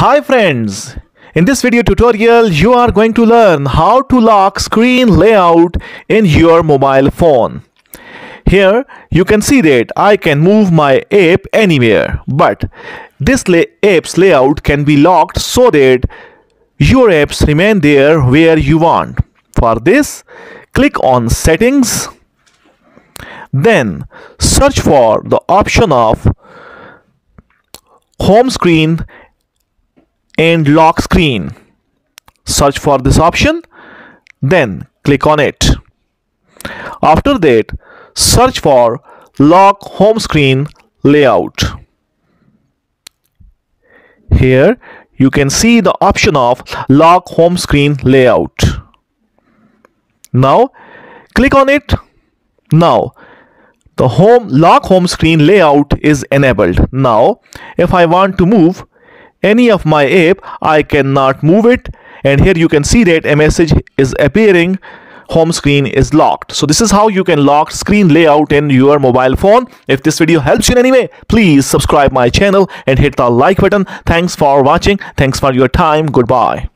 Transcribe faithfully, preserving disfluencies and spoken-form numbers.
Hi friends, in this video tutorial you are going to learn how to lock screen layout in your mobile phone. Here you can see that I can move my app anywhere, but this lay app's layout can be locked so that your apps remain there where you want. For this, click on Settings, then search for the option of Home Screen and Lock Screen. Search for this option, then click on it. After that, search for Lock Home Screen Layout. Here you can see the option of Lock Home Screen Layout. Now click on it. Now the home lock home screen layout is enabled. Now if I want to move any of my app, I cannot move it, and here you can see that a message is appearing, home screen is locked. So this is how you can lock screen layout in your mobile phone. If this video helps you in any way, please subscribe my channel and hit the like button. Thanks for watching. Thanks for your time. Goodbye.